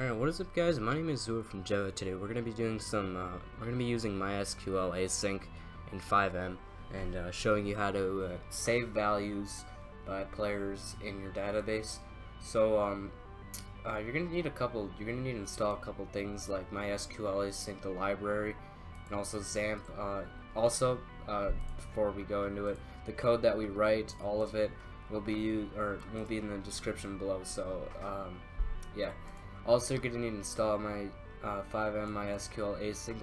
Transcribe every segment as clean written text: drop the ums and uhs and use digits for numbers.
Alright, what is up guys, my name is Zua from Jeva. Today we're going to be doing some, we're going to be using MySQL async in FiveM and showing you how to save values by players in your database. So you're going to need to install a couple things like MySQL async, the library, and also XAMPP. Before we go into it, the code that we write, all of it will be in the description below, so yeah. Also, you're going to need to install my FiveM MySQL async.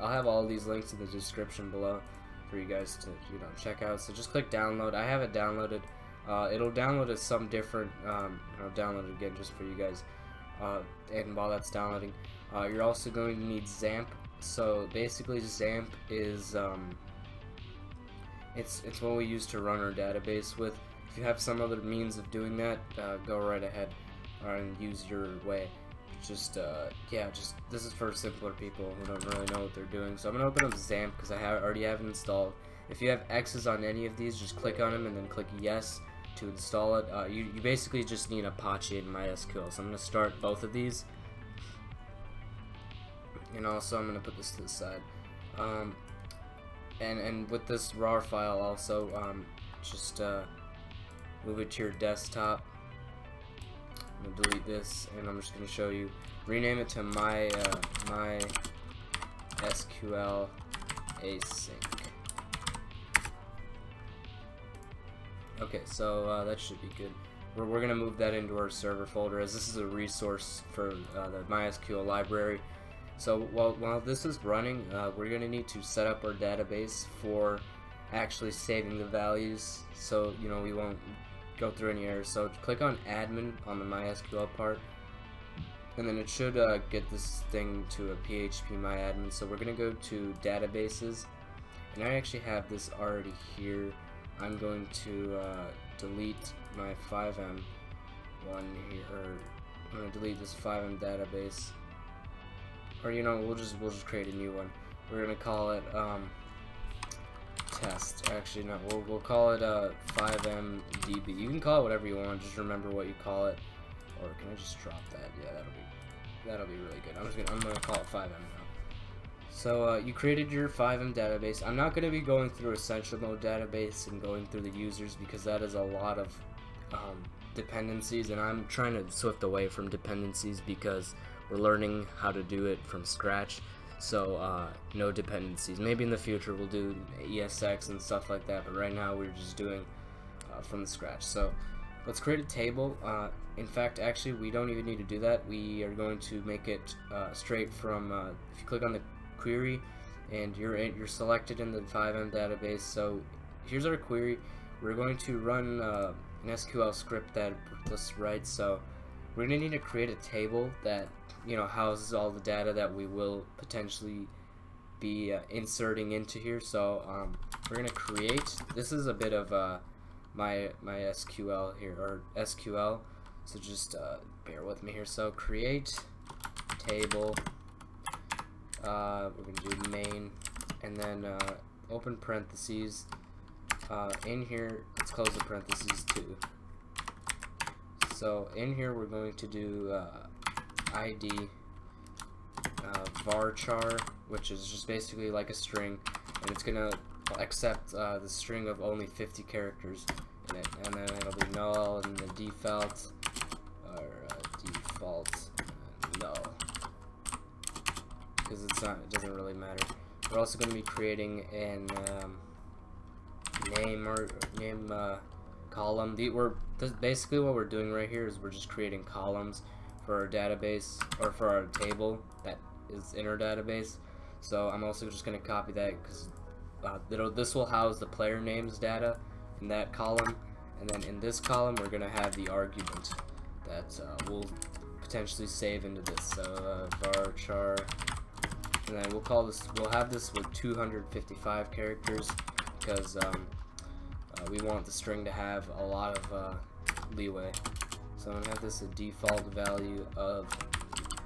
I'll have all these links in the description below for you guys to check out. So just click download. I have it downloaded. It'll download as some different. I'll download it again just for you guys. And while that's downloading, you're also going to need XAMPP. So basically, XAMPP is it's what we use to run our database with. If you have some other means of doing that, go right ahead and use your way. Just this is for simpler people who don't really know what they're doing. So I'm gonna open up XAMPP because I already have it installed. If you have X's on any of these, just click on them and then click yes to install it. You basically just need Apache and MySQL. So I'm gonna start both of these, and also I'm gonna put this to the side. And with this RAR file also, move it to your desktop. I'm gonna delete this, and I'm just gonna show you. Rename it to MySQL async. Okay, so that should be good. We're gonna move that into our server folder, as this is a resource for the MySQL library. So while this is running, we're gonna need to set up our database for actually saving the values, so we won't go through any errors. So click on admin on the MySQL part, and then it should get this thing to a PHP MyAdmin. So we're gonna go to databases, and I actually have this already here. I'm going to delete my FiveM one here, or I'm gonna delete this FiveM database, or we'll just create a new one. We're gonna call it test. Actually, no, we'll call it FiveM DB. You can call it whatever you want. Just remember what you call it. Or can I just drop that? Yeah, that'll be really good. I'm gonna call it FiveM now. So you created your FiveM database. I'm not gonna be going through essential mode database and going through the users, because that is a lot of dependencies, and I'm trying to swift away from dependencies because we're learning how to do it from scratch. So no dependencies. Maybe in the future we'll do ESX and stuff like that, but right now we're just doing from the scratch. So let's create a table. In fact, actually we don't even need to do that. We are going to make it straight from if you click on the query, and you're selected in the FiveM database. So here's our query. We're going to run an SQL script that puts right. So we're going to need to create a table that houses all the data that we will potentially be inserting into here. So we're going to create. This is a bit of my SQL here, or SQL. So just bear with me here. So create table. We're going to do main, and then open parentheses. In here, let's close the parentheses too. So in here we're going to do ID varchar, which is just basically like a string, and it's gonna accept the string of only 50 characters in it, and then it'll be null and the default, or default null, because it doesn't really matter. We're also going to be creating an name column. Basically what we're doing right here is we're just creating columns for our database, or for our table that is in our database. So I'm also just going to copy that, because this will house the player names data in that column, and then in this column we're going to have the argument that we'll potentially save into this. So varchar, and then we'll have this with 255 characters, because we want the string to have a lot of leeway. So I'm going to have this a default value of,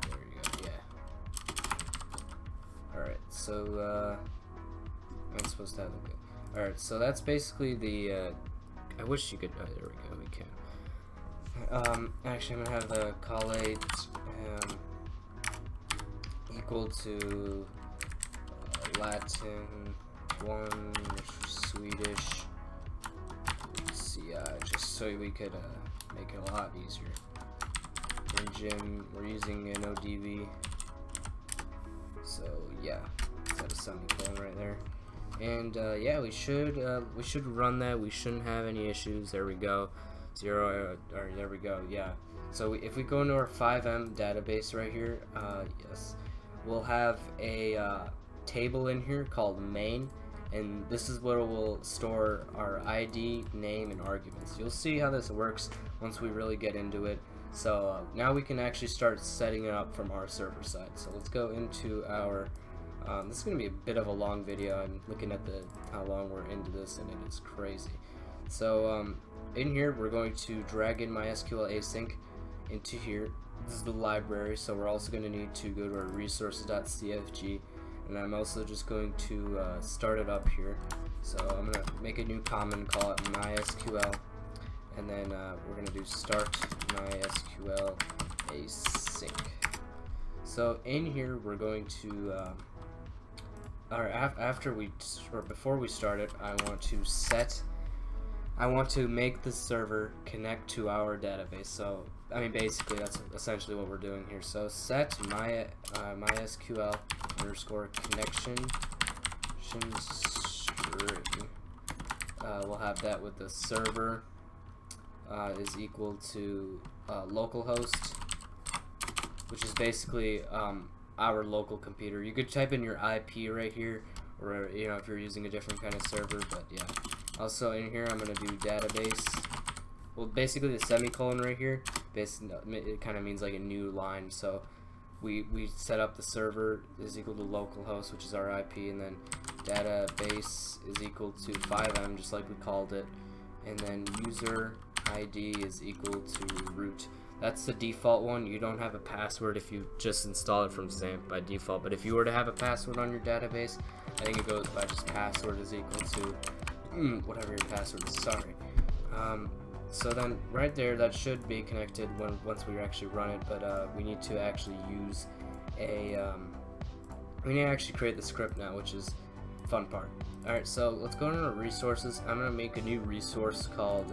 there you go, yeah. Alright, so, I'm supposed to have it good. Alright, so that's basically the, I wish you could, there we go, we can. Actually, I'm gonna have the collate equal to Latin 1 Swedish CI, just so we could make it a lot easier. And Jim, we're using an ODB, so yeah, set a semicolon right there. And yeah, we should run that. We shouldn't have any issues. There we go. Zero, or there we go. Yeah. So if we go into our FiveM database right here, yes, we'll have a table in here called main, and this is where we'll store our ID, name, and arguments. You'll see how this works once we really get into it. So now we can actually start setting it up from our server side. So let's go into our. This is going to be a bit of a long video. I'm looking at how long we're into this, and it is crazy. So in here, we're going to drag in MySQL async into here. This is the library, so we're also going to need to go to our resources.cfg, and I'm also just going to start it up here. So I'm going to make a new command, call it MySQL, and then we're going to do start MySQL async. So in here, we're going to before we start it, I want to make the server connect to our database. So I mean, basically that's essentially what we're doing here. So set mysql underscore connection string. We'll have that with the server is equal to localhost, which is basically our local computer. You could type in your IP right here, or you know, if you're using a different kind of server, but yeah. Also in here, I'm gonna do database. Well, basically the semicolon right here, it kind of means like a new line. So we set up the server is equal to localhost, which is our IP, and then database is equal to FiveM, just like we called it, and then user ID is equal to root. That's the default one. You don't have a password if you just install it from XAMPP by default, but if you were to have a password on your database, I think it goes by just password is equal to whatever your password is, sorry. So then right there, that should be connected once we actually run it, but we need to actually use a we need to actually create the script now, which is the fun part. Alright, so let's go into resources. I'm gonna make a new resource called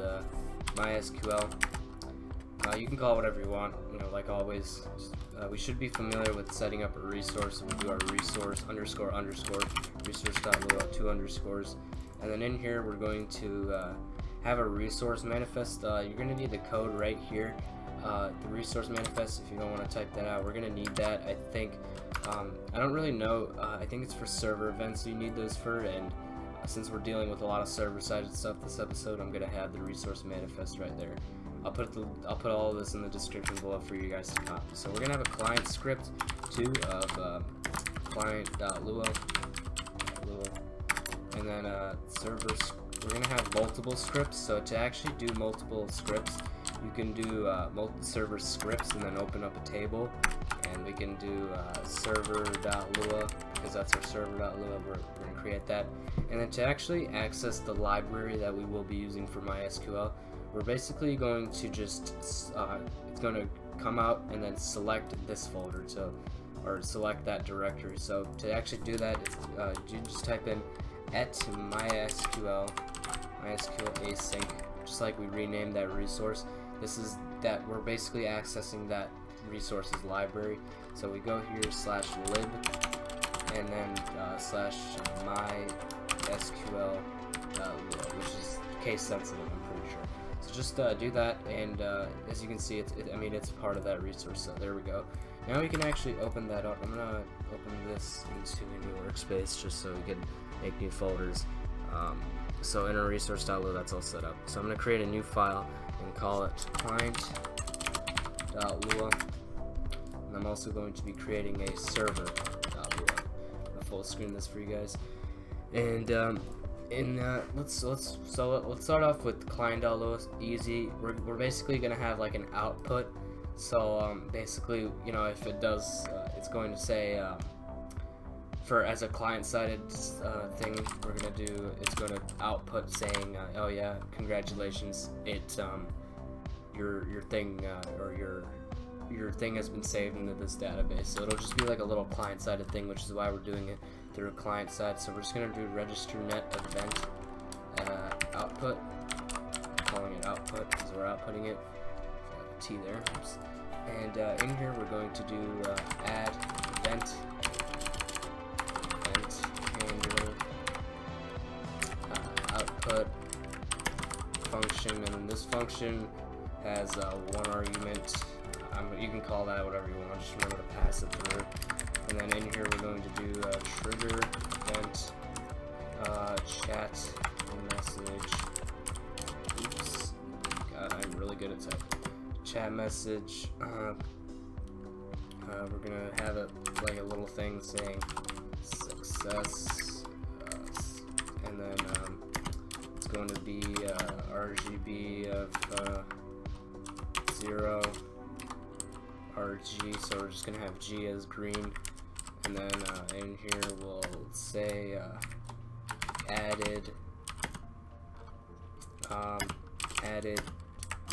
MySQL. You can call it whatever you want, you know, like always. We should be familiar with setting up a resource. We'll do our resource underscore underscore resource.lua, 2 underscores, and then in here we're going to have a resource manifest. You're going to need the code right here, the resource manifest. If you don't want to type that out, we're going to need that, I think. I don't really know, I think it's for server events you need those for, and since we're dealing with a lot of server-sided stuff this episode, I'm going to have the resource manifest right there. I'll put all of this in the description below for you guys to copy. So we're gonna have a client script too of client.lua, and then server. We're gonna have multiple scripts. So to actually do multiple scripts, you can do multi-server scripts and then open up a table, and we can do server.lua because that's our server.lua. We're gonna create that, and then to actually access the library that we will be using for MySQL. We're basically going to just, it's going to come out and then select this folder, so, or select that directory. So to actually do that, you just type in mysql async, just like we renamed that resource. This is that we're basically accessing that resources library. So we go here /lib, and then /mysql, which is case sensitive, I'm pretty sure. So just do that, and as you can see, it's part of that resource. So there we go. Now we can actually open that up. I'm gonna open this into a new workspace just so we can make new folders. So in our resource.lua, that's all set up. So I'm gonna create a new file and call it client.lua, and I'm also going to be creating a server.lua. I'll full screen this for you guys, and let's start off with client.lua. Easy. We're basically gonna have like an output. So basically, you know, if it does, it's going to say for as a client-sided thing, we're gonna do. It's gonna output saying, oh yeah, congratulations, it your thing or your thing has been saved into this database. So it'll just be like a little client-sided thing, which is why we're doing it through a client side. So we're just gonna do register net event output, calling it output because we're outputting it. T there. Oops. And in here we're going to do add event. Output function, and then this function has one argument. You can call that whatever you want, just remember to pass it through. And then in here we're going to do trigger event chat message. Oops, God, I'm really good at typing. Chat message. We're gonna have it like a little thing saying success, and then it's going to be RGB of 0, RG, so we're just gonna have G as green, and then in here we'll say added.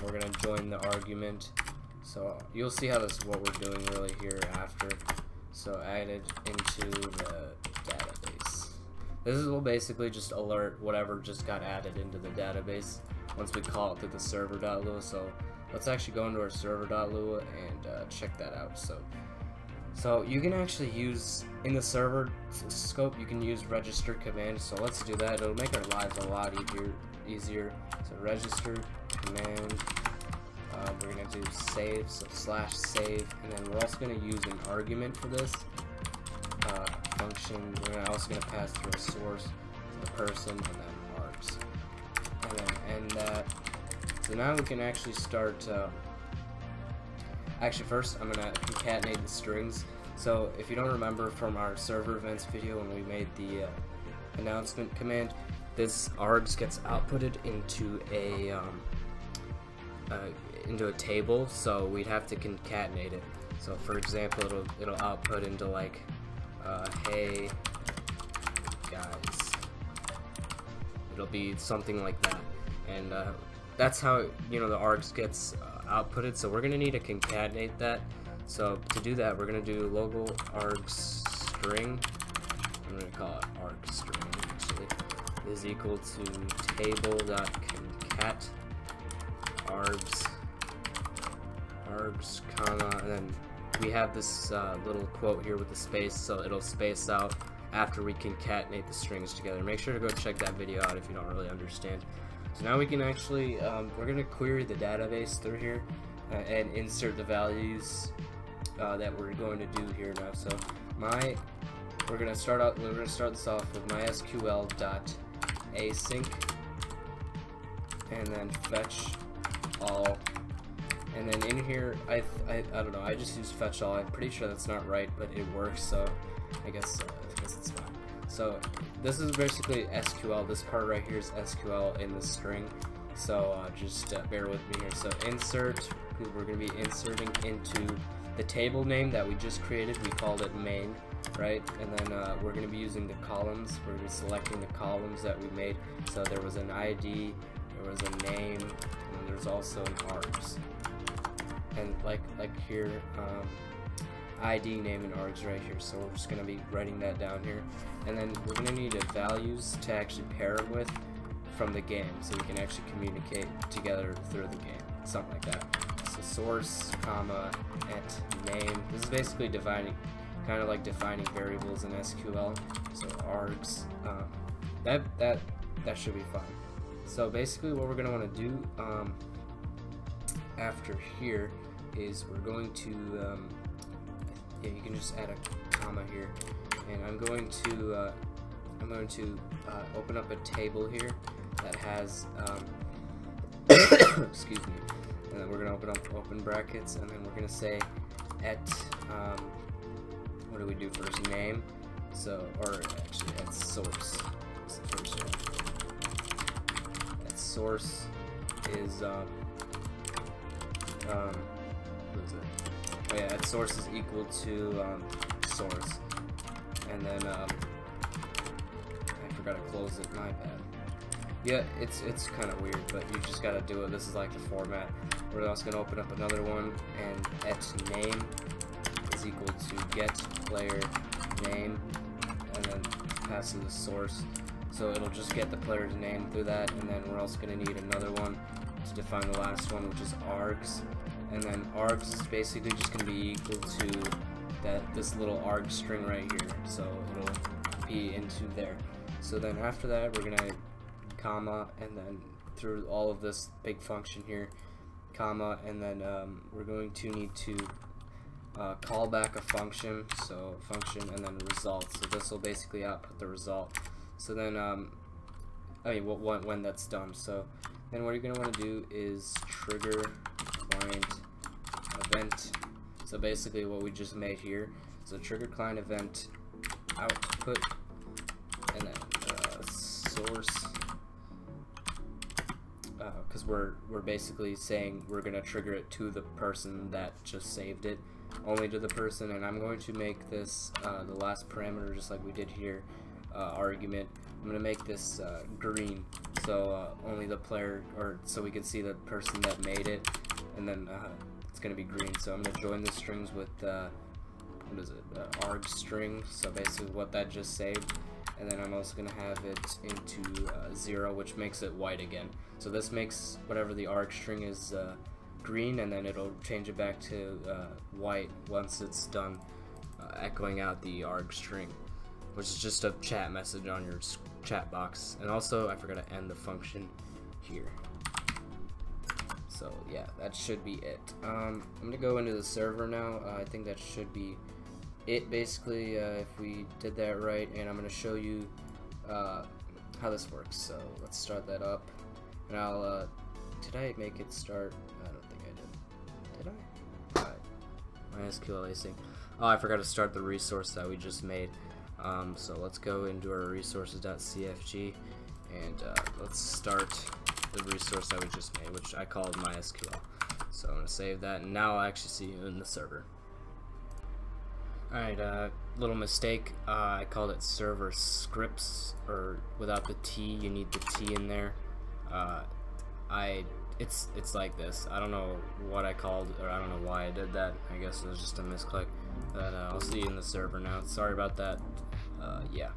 We're going to join the argument, so you'll see how this is what we're doing really here after. So added into the database. This will basically just alert whatever just got added into the database once we call it through the server.lua. So let's actually go into our server.lua and check that out. So you can actually use in the server scope, you can use register command. So let's do that. It'll make our lives a lot easier. So register command. We're gonna do save, so /save, and then we're also gonna use an argument for this function. We're also gonna pass through a source, the person, and then args, and then end that. So now we can actually start. Actually, first I'm gonna concatenate the strings. So if you don't remember from our server events video when we made the announcement command, this args gets outputted into a table, so we'd have to concatenate it. So for example, it'll output into like hey guys. It'll be something like that, and that's how, you know, the args gets outputted. So we're gonna need to concatenate that. So to do that, we're gonna do local args string. I'm gonna call it args string actually. Is equal to table.concat args, comma, and then we have this little quote here with the space, so it'll space out after we concatenate the strings together. Make sure to go check that video out if you don't really understand. So now we can actually, we're going to query the database through here and insert the values that we're going to do here now. So we're going to start this off with MySQL.async, and then fetch all, and then in here I don't know, I just used fetch all. I'm pretty sure that's not right, but it works, so I guess it's fine. So this is basically SQL. This part right here is SQL in the string, so just bear with me here. So insert, we're going to be inserting into the table name that we just created. We called it main, right? And then we're going to be using the columns. We're going to be selecting the columns that we made. So there was an ID, there was a name, and there's also an args. And like here, ID, name, and args right here. So we're just going to be writing that down here. And then we're going to need values to actually pair it with from the game, so we can actually communicate together through the game, something like that. So source, comma, et, name. This is basically defining, kind of like defining variables in SQL. So args, that should be fine. So basically what we're going to want to do after here is we're going to yeah, you can just add a comma here, and I'm going to open up a table here that has excuse me, and then we're going to open up open brackets, and then we're going to say at what do we do first, name, so, or actually at source. That's the first one. Source is what is it? Oh yeah, at source is equal to source, and then I forgot to close it, my bad. Yeah, it's kind of weird, but you just gotta do it. This is like the format. We're also gonna open up another one, and at name is equal to get player name, and then pass to the source. So it'll just get the player's name through that, and then we're also gonna need another one to define the last one, which is args. And then args is basically just gonna be equal to this little arg string right here. So it'll be into there. So then after that, we're gonna comma, and then through all of this big function here, comma, and then we're going to need to call back a function, so function, and then result. So this will basically output the result. So then, when that's done. So then what you're gonna want to do is trigger client event. So basically what we just made here. So trigger client event output, and then source. Because we're basically saying we're gonna trigger it to the person that just saved it, only to the person. And I'm going to make this the last parameter, just like we did here, argument. I'm gonna make this green, so only the player, or so we can see the person that made it, and then it's gonna be green. So I'm gonna join the strings with arg string. So basically what that just saved. And then I'm also going to have it into 0, which makes it white again. So this makes whatever the arg string is green, and then it'll change it back to white once it's done echoing out the arg string, which is just a chat message on your chat box. And also, I forgot to end the function here. So yeah, that should be it. I'm going to go into the server now. I think that should be it basically, if we did that right, and I'm going to show you how this works. So let's start that up, and I'll did I make it start? I don't think I did. Did I? Alright. MySQL async. Oh, I forgot to start the resource that we just made. So let's go into our resources.cfg, and let's start the resource that we just made, which I called MySQL. So I'm going to save that, and now I'll actually see you in the server. Alright, little mistake, I called it server scripts, or without the T, you need the T in there. It's like this, I don't know what I called, or I don't know why I did that. I guess it was just a misclick, but I'll see you in the server now. Sorry about that, yeah.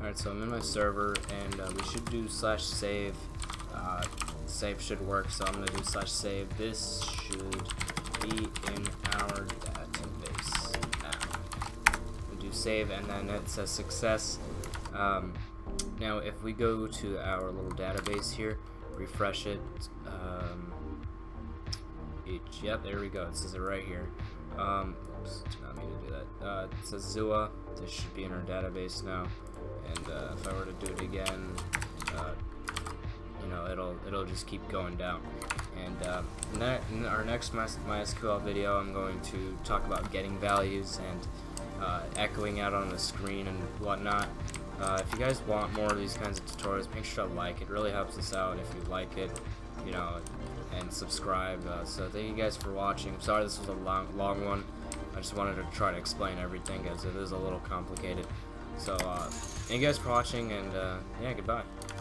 Alright, so I'm in my server, and we should do /save, save should work, so I'm going to do /save, this should be in our save, and then it says success. Now if we go to our little database here, refresh it, yep, there we go, it says it right here. Oops, did not mean to do that. It says Zua, this should be in our database now, and if I were to do it again, you know, it'll just keep going down. And in our next MySQL video, I'm going to talk about getting values and echoing out on the screen and whatnot. If you guys want more of these kinds of tutorials, make sure to like. It really helps us out if you like it, you know, and subscribe. So thank you guys for watching. I'm sorry this was a long one. I just wanted to try to explain everything, as it is a little complicated. So thank you guys for watching, and yeah, goodbye.